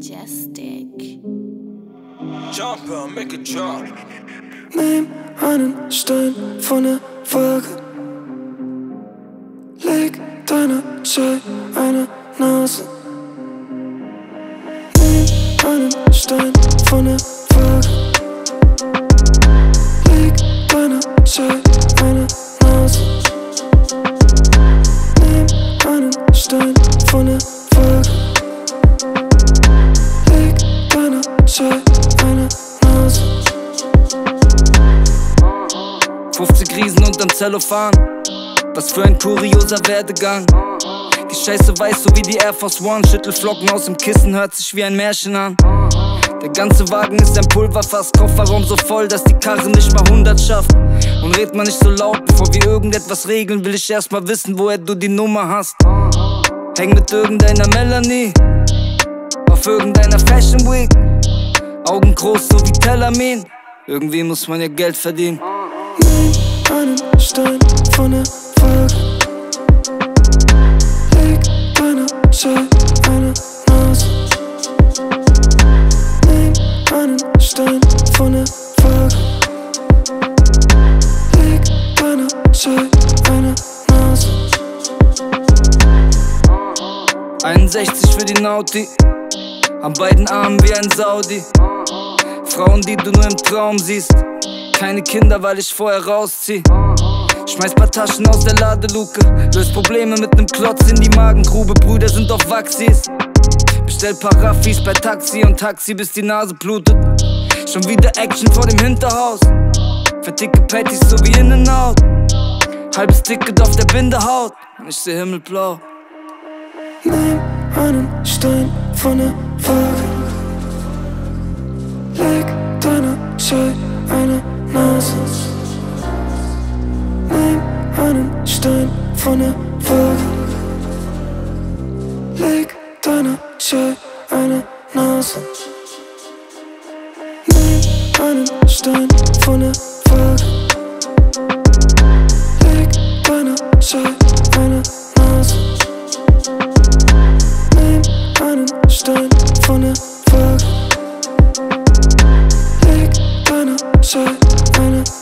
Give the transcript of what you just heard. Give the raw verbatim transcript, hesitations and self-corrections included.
Magestick. Jumpa, make a drop. Nehm einen Stein von der Waage, leg deiner Zeit eine Nase. Nehm einen Stein von der Waage, leg deiner Zeit eine Nase. Nehm einen Stein von der Waage, leg deiner Zeit eine Nase. fünfzig Riesen unterm Zellophan, was für ein kurioser Werdegang. Die Scheiße weiß, so wie die Air Force One, Schüttelflocken aus dem Kissen, hört sich wie ein Märchen an. Der ganze Wagen ist ein Pulverfass, Kofferraum so voll, dass die Karre nicht mal hundert schafft. Und red mal nicht so laut, bevor wir irgendetwas regeln, will ich erstmal wissen, woher du die Nummer hast. Häng mit irgendeiner Melanie auf irgendeiner Fashion Week, Augen groß so wie Telamin, irgendwie muss man ja Geld verdienen. Nimm einen Stein von der Waage, leg deiner Zeit eine Nase. Nimm einen Stein von der Waage, leg deiner Zeit eine Nase. einundsechzig für die Nauti, an beiden Armen wie ein Saudi. Frauen, die du nur im Traum siehst, keine Kinder, weil ich vorher rauszieh. Schmeiß paar Taschen aus der Ladeluke, löst Probleme mit nem Klotz in die Magengrube. Brüder sind auf Waxis, bestell paar Raffis bei Taxi und Taxi, bis die Nase blutet. Schon wieder Action vor dem Hinterhaus, verdicke Patties so wie In-N-Out, halbes Ticket auf der Bindehaut und ich seh himmelblau. Nimm einen Stein von der Waage, leg deiner Zeit eine Nase. Nimm einen Stein von der Waage, leg deiner Zeit eine Nase. Nimm einen Stein von der Waage, leg deiner Zeit eine Nase. Nimm einen Stein von der Waage, leg deiner Zeit eine Nase.